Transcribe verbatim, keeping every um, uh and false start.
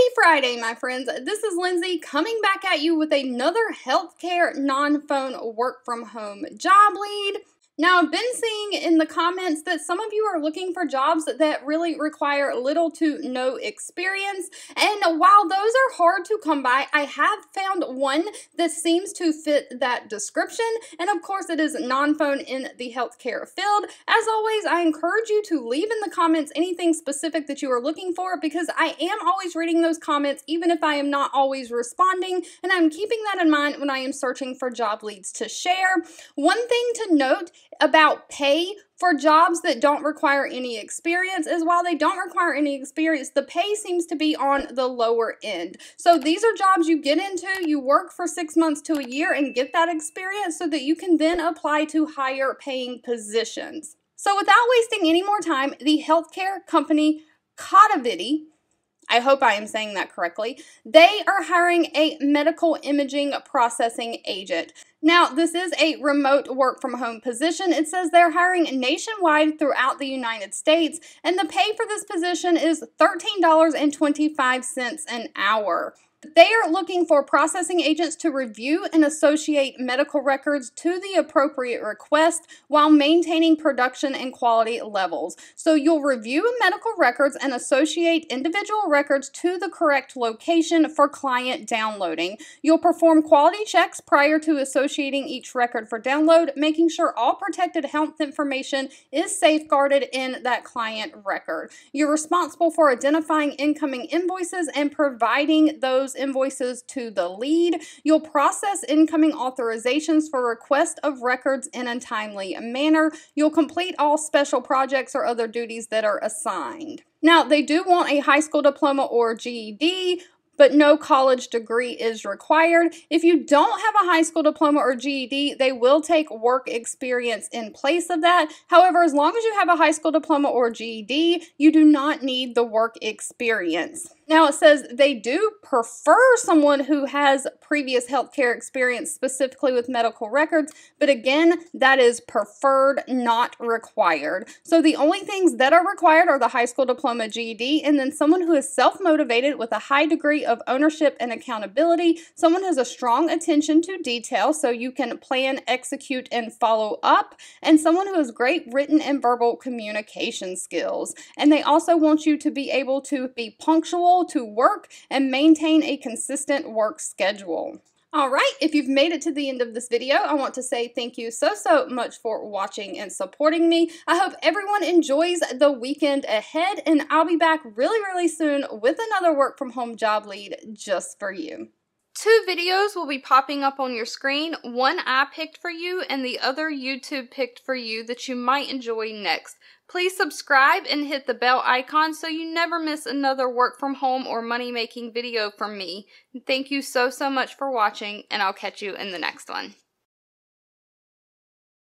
Happy Friday, my friends. This is Lindsay coming back at you with another healthcare non-phone work from home job lead. Now, I've been seeing in the comments that some of you are looking for jobs that really require little to no experience. And while those are hard to come by, I have found one that seems to fit that description. And of course, it is non-phone in the healthcare field. As always, I encourage you to leave in the comments anything specific that you are looking for, because I am always reading those comments, even if I am not always responding. And I'm keeping that in mind when I am searching for job leads to share. One thing to note about pay for jobs that don't require any experience is while they don't require any experience, the pay seems to be on the lower end. So these are jobs you get into, you work for six months to a year and get that experience so that you can then apply to higher paying positions. So without wasting any more time, the healthcare company Cotiviti, I hope I am saying that correctly, they are hiring a medical imaging processing agent. Now, this is a remote work from home position. It says they're hiring nationwide throughout the United States, and the pay for this position is thirteen dollars and twenty-five cents an hour. They are looking for processing agents to review and associate medical records to the appropriate request while maintaining production and quality levels. So you'll review medical records and associate individual records to the correct location for client downloading. You'll perform quality checks prior to associating each record for download, making sure all protected health information is safeguarded in that client record. You're responsible for identifying incoming invoices and providing those invoices to the lead. You'll process incoming authorizations for request of records in a timely manner. You'll complete all special projects or other duties that are assigned. Now, they do want a high school diploma or G E D, but no college degree is required. If you don't have a high school diploma or G E D, they will take work experience in place of that. However, as long as you have a high school diploma or G E D, you do not need the work experience. Now, it says they do prefer someone who has previous healthcare experience, specifically with medical records, but again, that is preferred, not required. So the only things that are required are the high school diploma, G E D, and then someone who is self-motivated with a high degree of ownership and accountability, someone who has a strong attention to detail so you can plan, execute, and follow up, and someone who has great written and verbal communication skills. And they also want you to be able to be punctual to work and maintain a consistent work schedule. All right, if you've made it to the end of this video, I want to say thank you so, so much for watching and supporting me. I hope everyone enjoys the weekend ahead, and I'll be back really, really soon with another work from home job lead just for you. Two videos will be popping up on your screen. One I picked for you and the other YouTube picked for you that you might enjoy next. Please subscribe and hit the bell icon so you never miss another work from home or money-making video from me. Thank you so, so much for watching, and I'll catch you in the next one.